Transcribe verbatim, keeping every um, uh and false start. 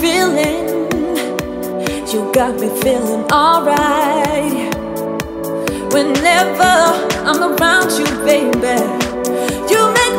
feeling, you got me feeling alright. Whenever I'm around you, baby, you make